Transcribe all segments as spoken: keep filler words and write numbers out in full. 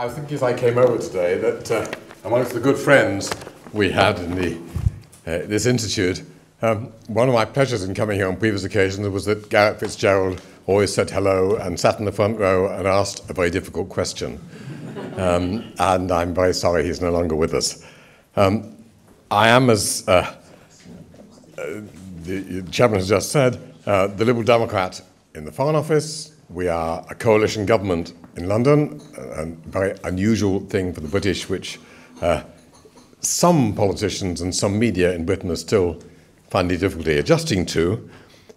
I was thinking as I came over today that uh, amongst the good friends we had in the, uh, this institute, um, one of my pleasures in coming here on previous occasions was that Gareth Fitzgerald always said hello and sat in the front row and asked a very difficult question. Um, and I'm very sorry he's no longer with us. Um, I am, as uh, uh, the chairman has just said, uh, the Liberal Democrat in the Foreign Office. We are a coalition government in London, a, a very unusual thing for the British, which uh, some politicians and some media in Britain are still finding difficulty adjusting to.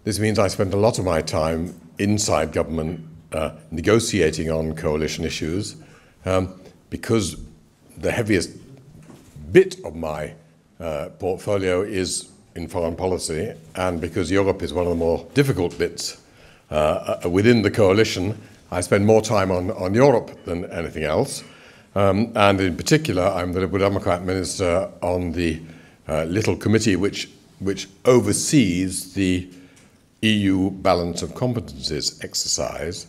This means I spend a lot of my time inside government uh, negotiating on coalition issues, um, because the heaviest bit of my uh, portfolio is in foreign policy, and because Europe is one of the more difficult bits uh, within the coalition, I spend more time on, on Europe than anything else. Um, and in particular, I'm the Liberal Democrat Minister on the uh, little committee which, which oversees the E U balance of competences exercise,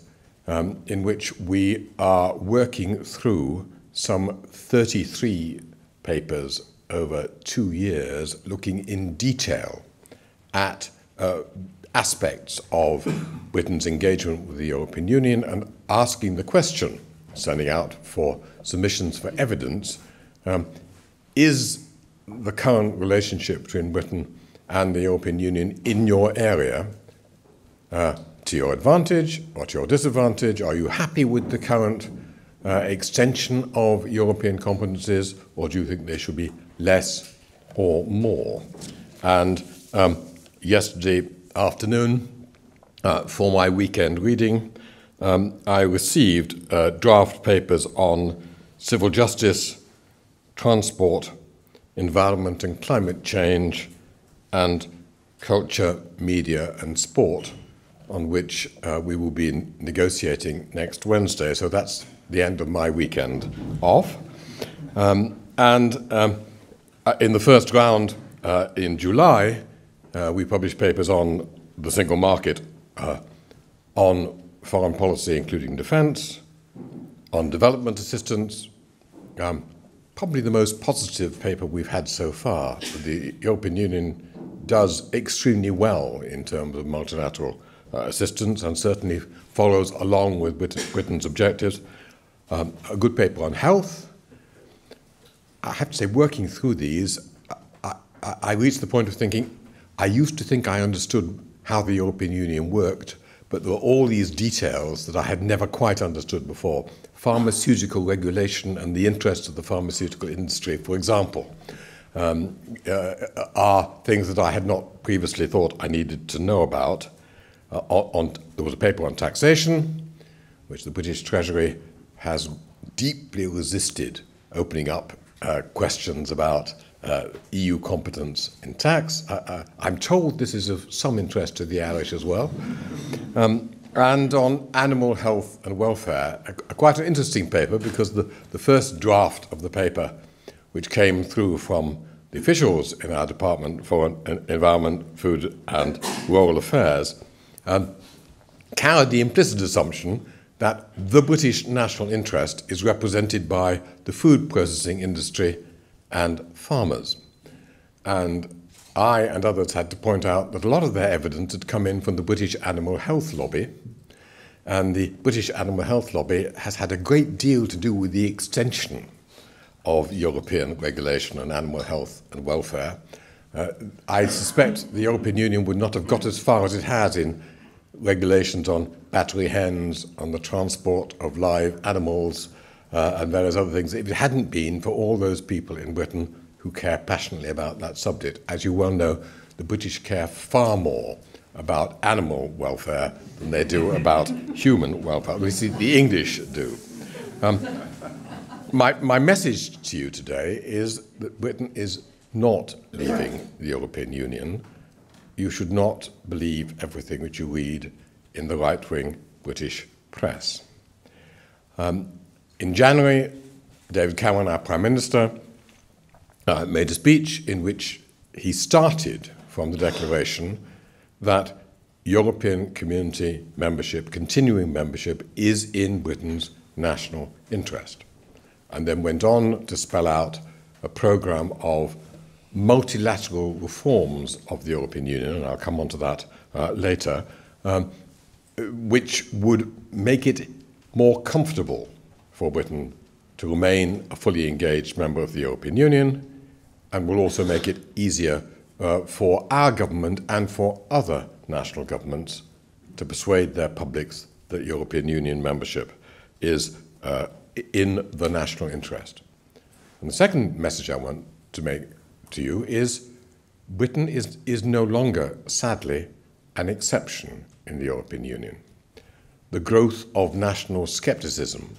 um, in which we are working through some thirty-three papers over two years, looking in detail at uh, aspects of Britain's engagement with the European Union and asking the question, sending out for submissions for evidence, um, is the current relationship between Britain and the European Union in your area uh, to your advantage or to your disadvantage? Are you happy with the current uh, extension of European competences, or do you think there should be less or more? And um, yesterday afternoon, uh, for my weekend reading, um, I received uh, draft papers on civil justice, transport, environment and climate change, and culture, media and sport, on which uh, we will be negotiating next Wednesday. So that's the end of my weekend off. Um, and um, in the first round uh, in July, uh, we published papers on the single market, uh, on foreign policy, including defense, on development assistance. Um, probably the most positive paper we've had so far. The European Union does extremely well in terms of multilateral uh, assistance, and certainly follows along with Britain, Britain's objectives. Um, a good paper on health. I have to say, working through these, I, I, I reached the point of thinking, I used to think I understood how the European Union worked, but there were all these details that I had never quite understood before. Pharmaceutical regulation and the interests of the pharmaceutical industry, for example. Um, uh, are things that I had not previously thought I needed to know about. Uh, on, on, there was a paper on taxation, which the British Treasury has deeply resisted opening up uh, questions about uh, E U competence in tax. Uh, uh, I'm told this is of some interest to the Irish as well. Um, and on animal health and welfare, a, a quite an interesting paper, because the, the first draft of the paper, which came through from the officials in our Department for Environment, Food and Rural Affairs, um, carried the implicit assumption that the British national interest is represented by the food processing industry and farmers. And I and others had to point out that a lot of their evidence had come in from the British Animal Health Lobby, and the British Animal Health Lobby has had a great deal to do with the extension of European regulation on animal health and welfare. Uh, I suspect the European Union would not have got as far as it has in regulations on battery hens, on the transport of live animals, uh, and various other things, if it hadn't been for all those people in Britain who care passionately about that subject. As you well know, the British care far more about animal welfare than they do about human welfare. We see the English do. Um, My, my message to you today is that Britain is not leaving the European Union. You should not believe everything which you read in the right-wing British press. Um, in January, David Cameron, our Prime Minister, uh, made a speech in which he started from the declaration that European Community membership, continuing membership, is in Britain's national interest. and then went on to spell out a programme of multilateral reforms of the European Union, and I'll come on to that uh, later, um, which would make it more comfortable for Britain to remain a fully engaged member of the European Union, and will also make it easier uh, for our government and for other national governments to persuade their publics that European Union membership is uh, in the national interest. And the second message I want to make to you is Britain is, is no longer, sadly, an exception in the European Union. The growth of national scepticism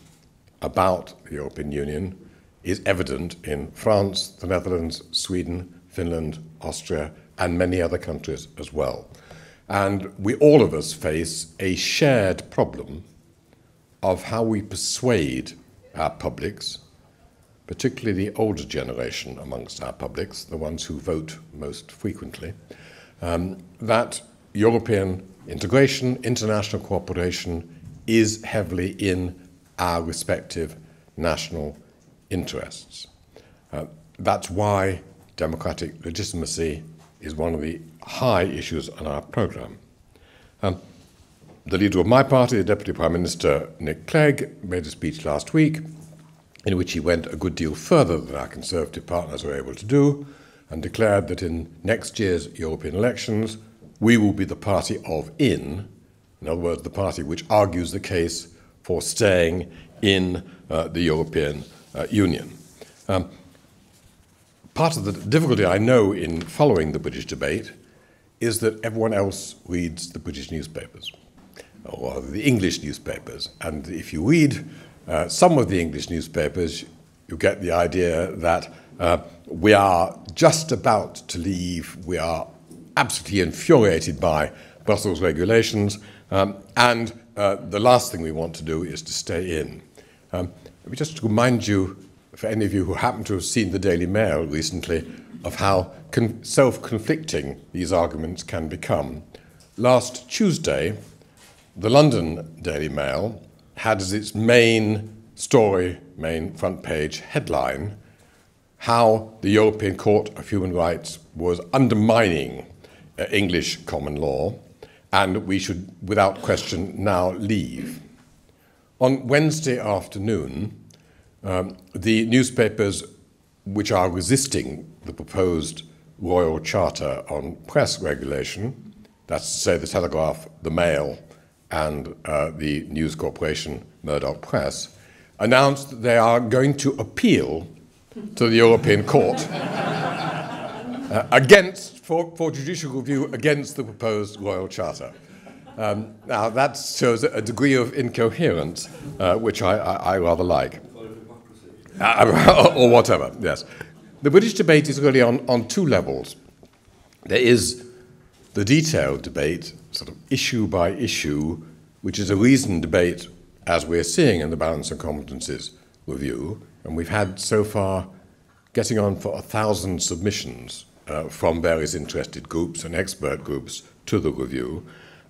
about the European Union is evident in France, the Netherlands, Sweden, Finland, Austria, and many other countries as well. And we, all of us, face a shared problem of how we persuade our publics, particularly the older generation amongst our publics, the ones who vote most frequently, um, that European integration, international cooperation is heavily in our respective national interests. Uh, that's why democratic legitimacy is one of the high issues on our programme. Um, the leader of my party, the Deputy Prime Minister Nick Clegg, made a speech last week in which he went a good deal further than our Conservative partners were able to do and declared that in next year's European elections we will be the party of in, in other words, the party which argues the case for staying in uh, the European uh, Union. Um, Part of the difficulty I know in following the British debate is that everyone else reads the British newspapers, or the English newspapers. And if you read uh, some of the English newspapers, you get the idea that uh, we are just about to leave, we are absolutely infuriated by Brussels regulations, um, and uh, the last thing we want to do is to stay in. Um, let me just remind you, for any of you who happen to have seen the Daily Mail recently, of how con self-conflicting these arguments can become. Last Tuesday, the London Daily Mail had as its main story, main front page headline, how the European Court of Human Rights was undermining uh, English common law, and we should, without question, now leave. On Wednesday afternoon, Um, the newspapers which are resisting the proposed Royal Charter on press regulation, that's to say the Telegraph, the Mail, and uh, the News Corporation, Murdoch Press, announced that they are going to appeal to the European Court uh, against, for, for judicial review against the proposed Royal Charter. Um, now that shows a degree of incoherence uh, which I, I, I rather like. Uh, or whatever, yes. The British debate is really on, on two levels. There is the detailed debate, sort of issue by issue, which is a reasoned debate, as we're seeing in the Balance of Competences review, and we've had so far getting on for a thousand submissions uh, from various interested groups and expert groups to the review,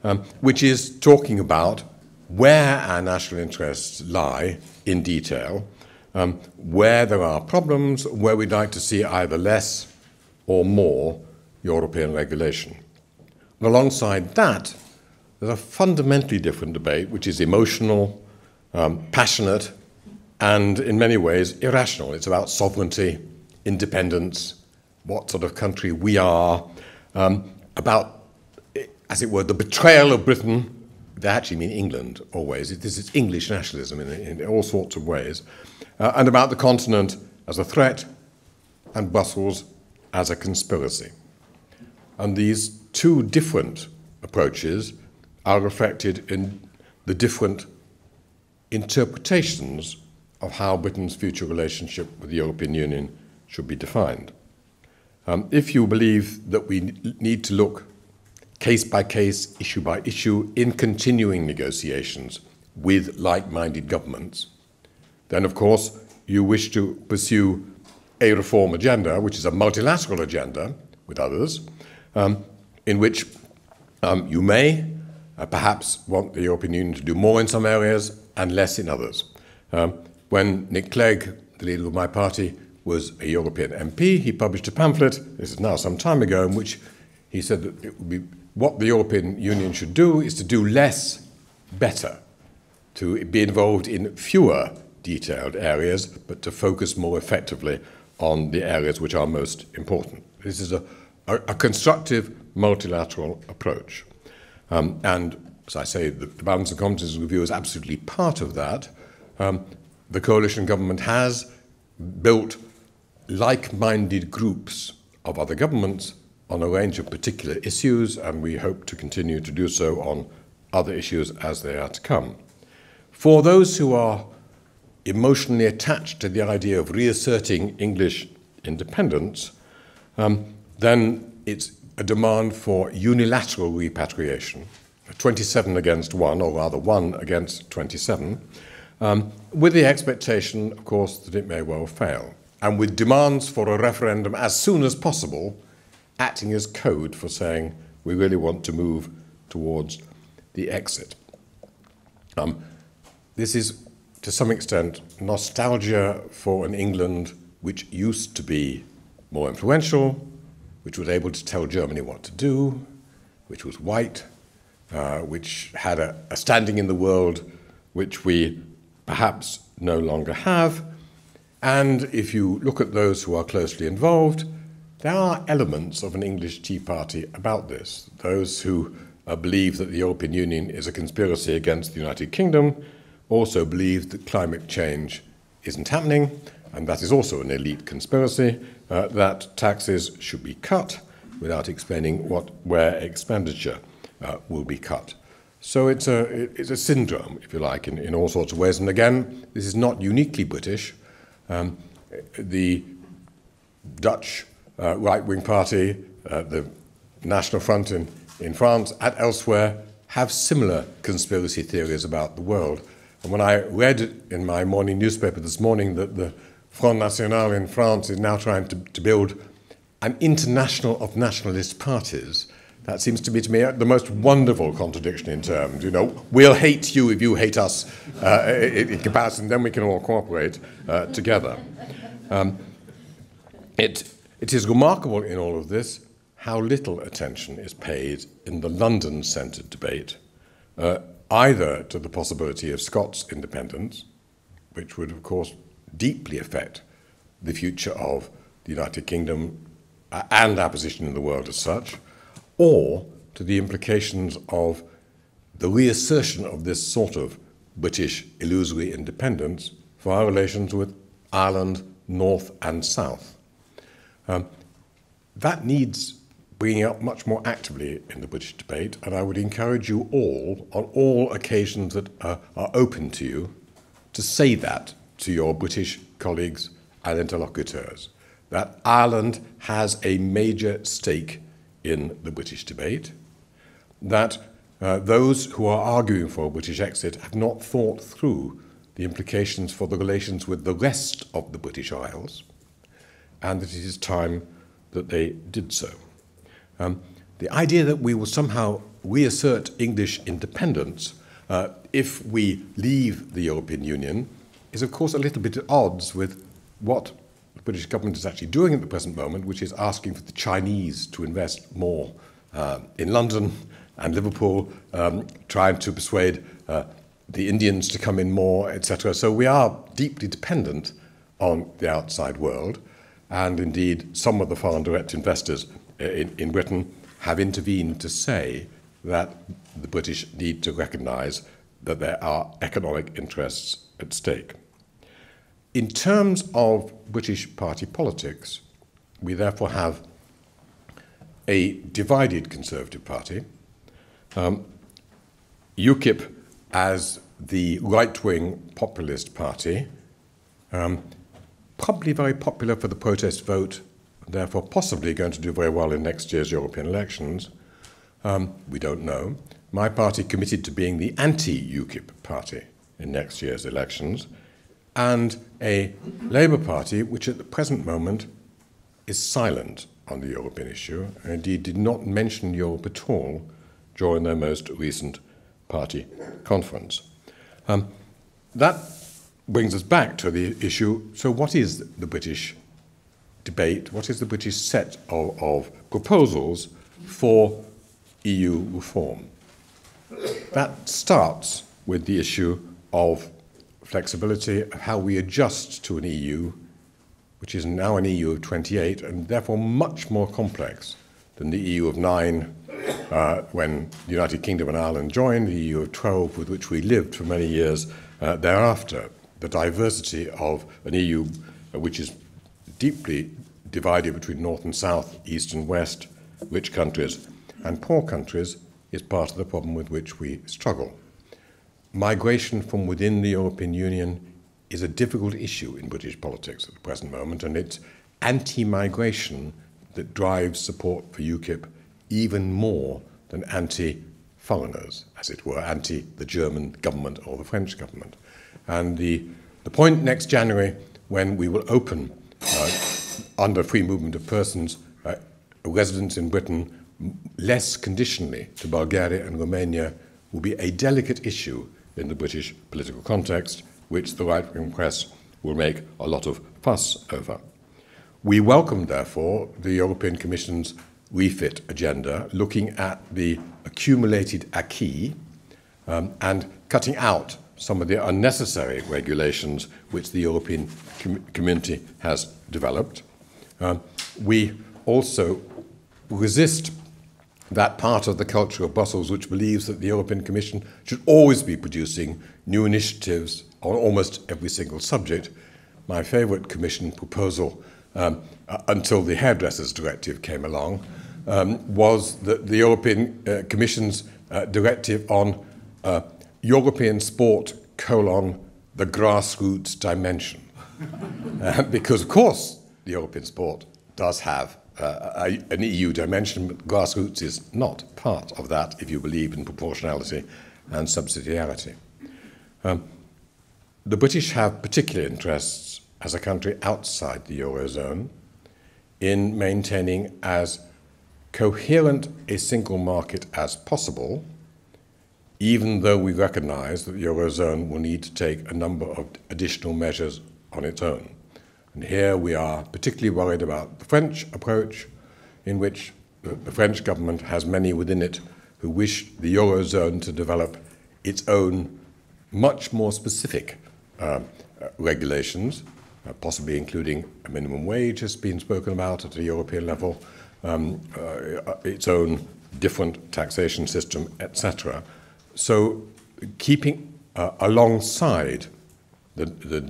um, which is talking about where our national interests lie in detail, Um, where there are problems, where we'd like to see either less or more European regulation. And alongside that, there's a fundamentally different debate, which is emotional, um, passionate, and in many ways irrational. It's about sovereignty, independence, what sort of country we are, um, about, as it were, the betrayal of Britain. They actually mean England, always. It, this is English nationalism in, in all sorts of ways. Uh, and about the continent as a threat and Brussels as a conspiracy. And these two different approaches are reflected in the different interpretations of how Britain's future relationship with the European Union should be defined. Um, if you believe that we need to look case by case, issue by issue, in continuing negotiations with like-minded governments, then, of course, you wish to pursue a reform agenda, which is a multilateral agenda with others, um, in which um, you may uh, perhaps want the European Union to do more in some areas and less in others. Um, when Nick Clegg the leader of my party, was a European M P. He published a pamphlet, this is now some time ago, in which he said that it would be, what the European Union should do is to do less better, to be involved in fewer detailed areas, but to focus more effectively on the areas which are most important. This is a, a, a constructive multilateral approach. Um, and as I say, the, the Balance of Competences Review is absolutely part of that. Um, the coalition government has built like-minded groups of other governments on a range of particular issues, and we hope to continue to do so on other issues as they are to come. For those who are emotionally attached to the idea of reasserting English independence, um, then it's a demand for unilateral repatriation, twenty-seven against one, or rather one against twenty-seven, um, with the expectation, of course, that it may well fail, and with demands for a referendum as soon as possible, acting as code for saying we really want to move towards the exit. Um, this is, to some extent, nostalgia for an England which used to be more influential, which was able to tell Germany what to do, which was white, uh, which had a, a standing in the world which we perhaps no longer have. And if you look at those who are closely involved, there are elements of an English Tea Party about this. Those who uh, believe that the European Union is a conspiracy against the United Kingdom also believe that climate change isn't happening, and that is also an elite conspiracy, uh, that taxes should be cut without explaining what, where expenditure uh, will be cut. So it's a, it's a syndrome, if you like, in, in all sorts of ways. And again, this is not uniquely British. Um, the Dutch uh, right-wing party, uh, the National Front in, in France and elsewhere have similar conspiracy theories about the world. And when I read in my morning newspaper this morning that the Front National in France is now trying to, to build an international of nationalist parties, that seems to be to me the most wonderful contradiction in terms. You know, we'll hate you if you hate us uh, in, in comparison, then we can all cooperate uh, together. Um, it, it is remarkable in all of this how little attention is paid in the London-centred debate uh, either to the possibility of Scots independence, which would, of course, deeply affect the future of the United Kingdom and our position in the world as such, or to the implications of the reassertion of this sort of British illusory independence for our relations with Ireland, North and South. Um, that needs bringing up much more actively in the British debate, and I would encourage you all, on all occasions that are, are open to you, to say that to your British colleagues and interlocutors, that Ireland has a major stake in the British debate, that uh, those who are arguing for a British exit have not thought through the implications for the relations with the rest of the British Isles, and that it is time that they did so. Um, the idea that we will somehow reassert English independence uh, if we leave the European Union is, of course, a little bit at odds with what the British government is actually doing at the present moment, which is asking for the Chinese to invest more uh, in London and Liverpool, um, trying to persuade uh, the Indians to come in more, et cetera. So we are deeply dependent on the outside world, and indeed some of the foreign direct investors In, in Britain have intervened to say that the British need to recognise that there are economic interests at stake. In terms of British party politics, we therefore have a divided Conservative Party, um, UKIP as the right-wing populist party, um, probably very popular for the protest vote, therefore possibly going to do very well in next year's European elections. Um, we don't know. My party committed to being the anti-UKIP party in next year's elections, and a Labour Party which at the present moment is silent on the European issue, and indeed did not mention Europe at all during their most recent party conference. Um, that brings us back to the issue, so what is the British debate, what is the British set of, of proposals for E U reform? That starts with the issue of flexibility, of how we adjust to an E U, which is now an E U of twenty-eight, and therefore much more complex than the E U of nine, uh, when the United Kingdom and Ireland joined, the E U of twelve, with which we lived for many years uh, thereafter. The diversity of an E U uh, which is deeply divided between north and south, east and west, rich countries and poor countries, is part of the problem with which we struggle. Migration from within the European Union is a difficult issue in British politics at the present moment, and it's anti-migration that drives support for UKIP even more than anti-foreigners, as it were, anti the German government or the French government. And the, the point next January when we will open, uh, under free movement of persons, uh, residence in Britain less conditionally to Bulgaria and Romania, will be a delicate issue in the British political context, which the right-wing press will make a lot of fuss over. We welcome, therefore, the European Commission's refit agenda, looking at the accumulated acquis um, and cutting out some of the unnecessary regulations which the European com community has developed. Um, we also resist that part of the culture of Brussels which believes that the European Commission should always be producing new initiatives on almost every single subject. My favourite Commission proposal, um, uh, until the hairdressers directive came along, um, was the, the European uh, Commission's uh, directive on uh, European sport colon the grassroots dimension. uh, because, of course, the European sport does have Uh, an E U dimension, but grassroots is not part of that if you believe in proportionality and subsidiarity. Um, the British have particular interests as a country outside the Eurozone in maintaining as coherent a single market as possible, even though we recognise that the Eurozone will need to take a number of additional measures on its own. And here we are particularly worried about the French approach, in which the French government has many within it who wish the Eurozone to develop its own much more specific uh, regulations, uh, possibly including a minimum wage has been spoken about at a European level, um, uh, its own different taxation system, et cetera. So keeping uh, alongside the, the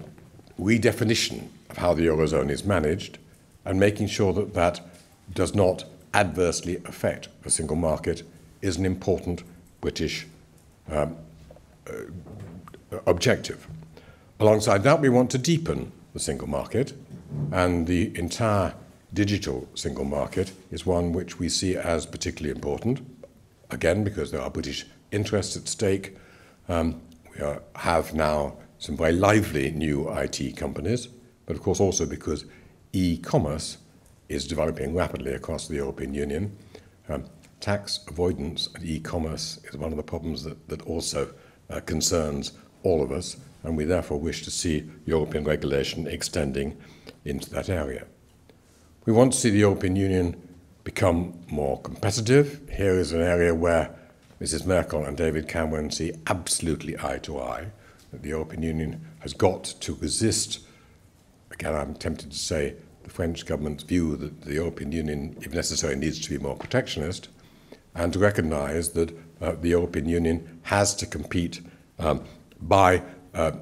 redefinition of how the Eurozone is managed and making sure that that does not adversely affect the single market is an important British um, uh, objective. Alongside that, we want to deepen the single market, and the entire digital single market is one which we see as particularly important, again, because there are British interests at stake. Um, we are, have now some very lively new I T companies, but of course also because e-commerce is developing rapidly across the European Union. Um, tax avoidance and e-commerce is one of the problems that, that also uh, concerns all of us, and we therefore wish to see European regulation extending into that area. We want to see the European Union become more competitive. Here is an area where Mrs Merkel and David Cameron see absolutely eye to eye, that the European Union has got to resist, again, I'm tempted to say, the French government's view that the European Union, if necessary, needs to be more protectionist, and to recognise that uh, the European Union has to compete um, by uh,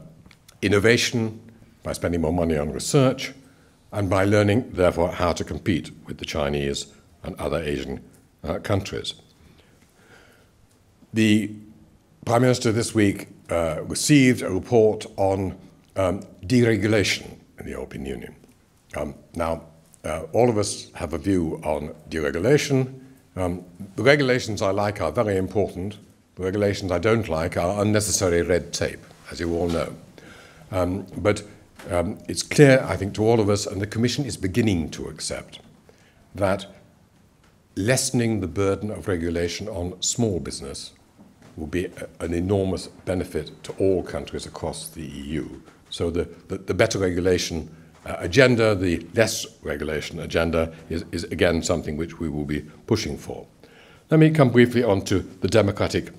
innovation, by spending more money on research, and by learning, therefore, how to compete with the Chinese and other Asian uh, countries. The Prime Minister this week uh, received a report on um, deregulation in the European Union. Um, now, uh, all of us have a view on deregulation. Um, the regulations I like are very important. The regulations I don't like are unnecessary red tape, as you all know. Um, but um, it's clear, I think, to all of us, and the Commission is beginning to accept, that lessening the burden of regulation on small business will be a, an enormous benefit to all countries across the E U. So the, the, the better regulation uh, agenda, the less regulation agenda is, is again something which we will be pushing for. Let me come briefly on to the democratic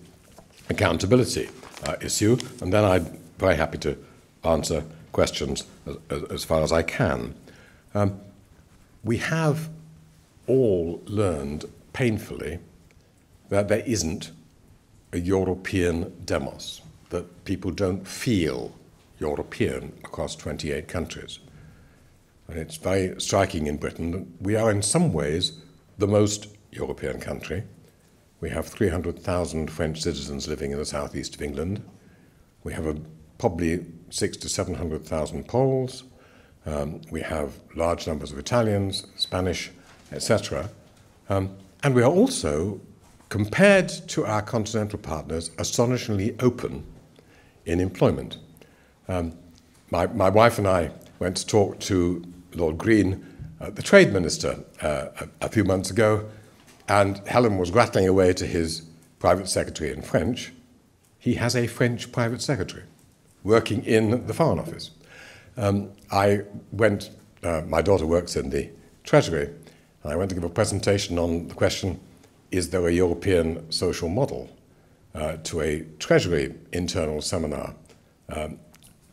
accountability uh, issue, and then I'm very happy to answer questions as, as, as far as I can. Um, we have all learned painfully that there isn't a European demos, that people don't feel European across twenty-eight countries. And it's very striking in Britain that we are in some ways the most European country. We have three hundred thousand French citizens living in the southeast of England. We have a, probably six to seven hundred thousand Poles. Um, we have large numbers of Italians, Spanish, et cetera. Um, and we are also, compared to our continental partners, astonishingly open in employment. Um, my, my wife and I went to talk to Lord Green, uh, the trade minister, uh, a, a few months ago, and Helen was rattling away to his private secretary in French. He has a French private secretary working in the Foreign Office. Um, I went, uh, my daughter works in the Treasury, and I went to give a presentation on the question, is there a European social model, uh, to a Treasury internal seminar um,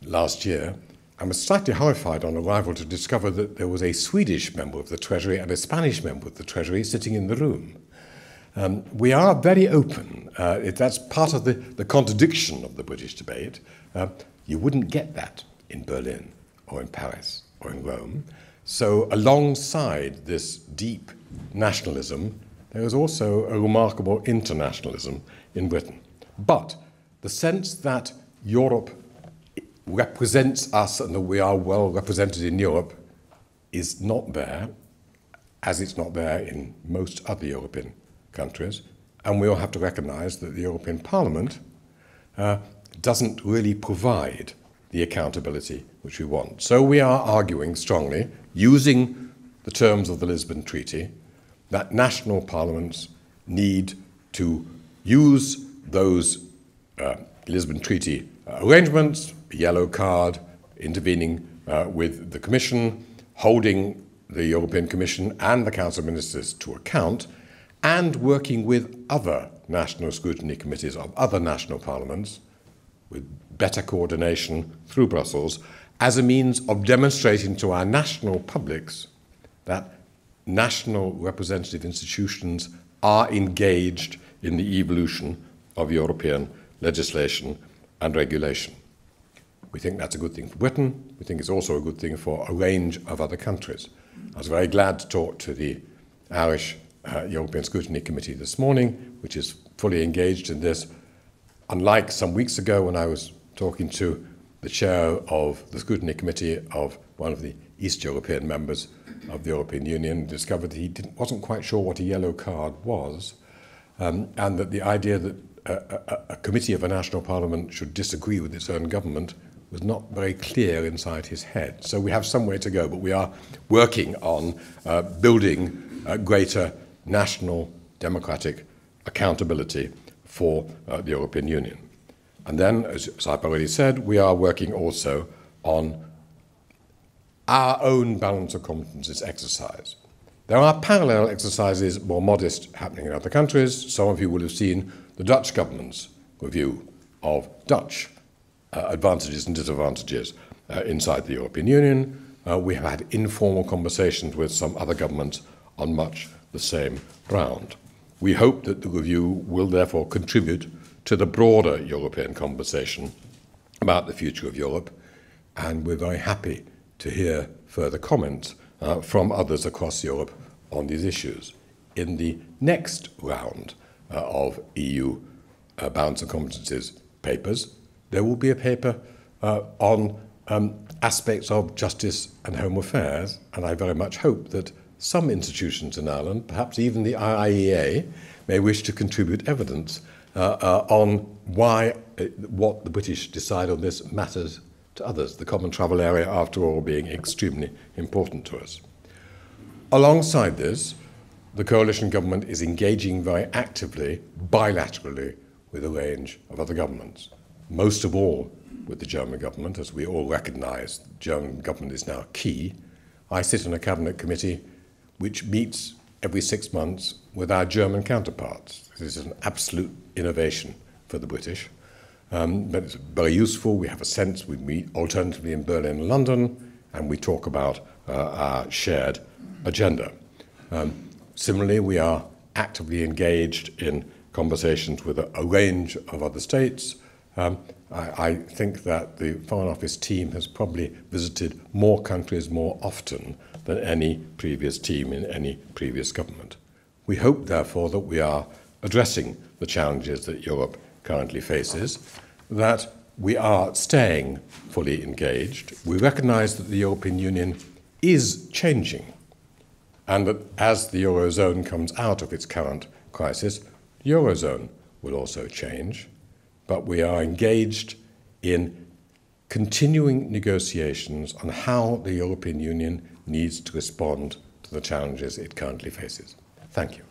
last year. I was slightly horrified on arrival to discover that there was a Swedish member of the Treasury and a Spanish member of the Treasury sitting in the room. Um, we are very open. Uh, it, that's part of the, the contradiction of the British debate. Uh, you wouldn't get that in Berlin or in Paris or in Rome. So alongside this deep nationalism, there is also a remarkable internationalism in Britain. But the sense that Europe represents us and that we are well represented in Europe is not there, as it's not there in most other European countries. And we all have to recognize that the European Parliament uh, doesn't really provide the accountability which we want. So we are arguing strongly, using the terms of the Lisbon Treaty, that national parliaments need to use those uh, Lisbon Treaty arrangements, Yellow card, intervening uh, with the Commission, holding the European Commission and the Council of Ministers to account, and working with other national scrutiny committees of other national parliaments with better coordination through Brussels as a means of demonstrating to our national publics that national representative institutions are engaged in the evolution of European legislation and regulation. We think that's a good thing for Britain. We think it's also a good thing for a range of other countries. I was very glad to talk to the Irish uh, European Scrutiny Committee this morning, which is fully engaged in this. Unlike some weeks ago when I was talking to the chair of the Scrutiny Committee of one of the East European members of the European Union, discovered that he didn't, wasn't quite sure what a yellow card was, um, and that the idea that a, a, a committee of a national parliament should disagree with its own government was not very clear inside his head. So we have some way to go, but we are working on uh, building a greater national democratic accountability for uh, the European Union. And then, as, as I've already said, we are working also on our own balance of competences exercise. There are parallel exercises, more modest, happening in other countries. Some of you will have seen the Dutch government's review of Dutch Uh, advantages and disadvantages uh, inside the European Union. Uh, we have had informal conversations with some other governments on much the same ground. We hope that the review will therefore contribute to the broader European conversation about the future of Europe, and we're very happy to hear further comments uh, from others across Europe on these issues. In the next round uh, of E U uh, balance of competences papers, there will be a paper uh, on um, aspects of justice and home affairs, and I very much hope that some institutions in Ireland, perhaps even the I I E A, may wish to contribute evidence uh, uh, on why uh, what the British decide on this matters to others, the common travel area, after all, being extremely important to us. Alongside this, the coalition government is engaging very actively bilaterally with a range of other governments. most of all with the German government, as we all recognise the German government is now key. I sit on a cabinet committee which meets every six months with our German counterparts. This is an absolute innovation for the British, um, but it's very useful. We have a sense. We meet alternatively in Berlin and London, and we talk about uh, our shared agenda. Um, similarly, we are actively engaged in conversations with a, a range of other states. Um, I, I think that the Foreign Office team has probably visited more countries more often than any previous team in any previous government. We hope, therefore, that we are addressing the challenges that Europe currently faces, that we are staying fully engaged. We recognise that the European Union is changing, and that as the Eurozone comes out of its current crisis, the Eurozone will also change. But we are engaged in continuing negotiations on how the European Union needs to respond to the challenges it currently faces. Thank you.